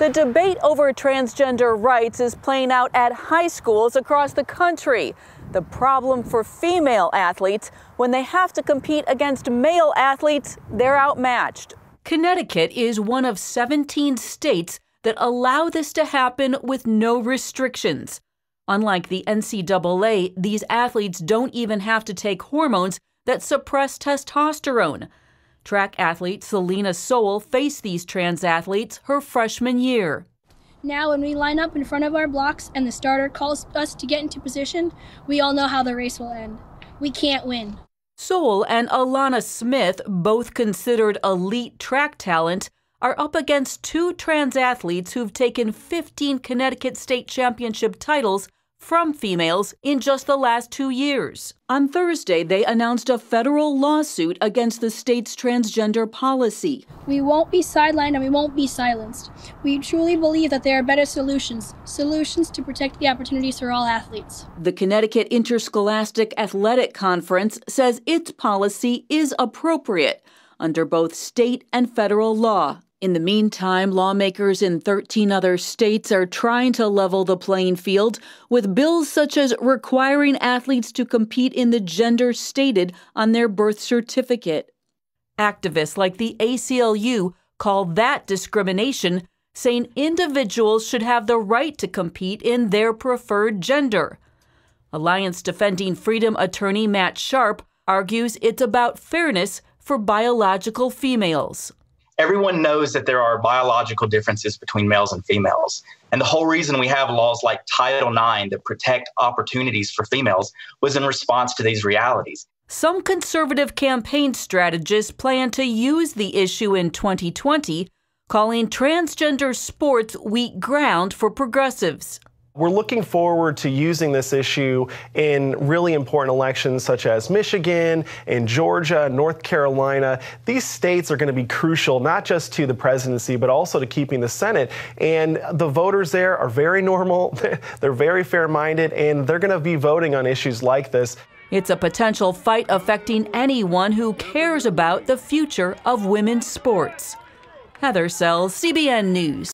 The debate over transgender rights is playing out at high schools across the country. The problem for female athletes, when they have to compete against male athletes, they're outmatched. Connecticut is one of 17 states that allow this to happen with no restrictions. Unlike the NCAA, these athletes don't even have to take hormones that suppress testosterone. Track athlete Selina Soule faced these trans athletes her freshman year. Now when we line up in front of our blocks and the starter calls us to get into position, we all know how the race will end. We can't win. Soule and Alana Smith, both considered elite track talent, are up against two trans athletes who've taken 15 Connecticut state championship titles from females in just the last 2 years. On Thursday, they announced a federal lawsuit against the state's transgender policy. We won't be sidelined and we won't be silenced. We truly believe that there are better solutions, solutions to protect the opportunities for all athletes. The Connecticut Interscholastic Athletic Conference says its policy is appropriate under both state and federal law. In the meantime, lawmakers in 13 other states are trying to level the playing field with bills such as requiring athletes to compete in the gender stated on their birth certificate. Activists like the ACLU call that discrimination, saying individuals should have the right to compete in their preferred gender. Alliance Defending Freedom attorney Matt Sharp argues it's about fairness for biological females. Everyone knows that there are biological differences between males and females. And the whole reason we have laws like Title IX that protect opportunities for females was in response to these realities. Some conservative campaign strategists plan to use the issue in 2020, calling transgender sports weak ground for progressives. We're looking forward to using this issue in really important elections such as Michigan and Georgia, North Carolina. These states are going to be crucial, not just to the presidency, but also to keeping the Senate. And the voters there are very normal, they're very fair-minded, and they're going to be voting on issues like this. It's a potential fight affecting anyone who cares about the future of women's sports. Heather Sells, CBN News.